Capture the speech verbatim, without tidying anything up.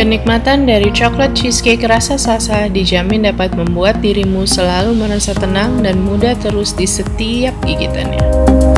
Kenikmatan dari coklat cheesecake rasa Sasha dijamin dapat membuat dirimu selalu merasa tenang dan mudah terus di setiap gigitannya.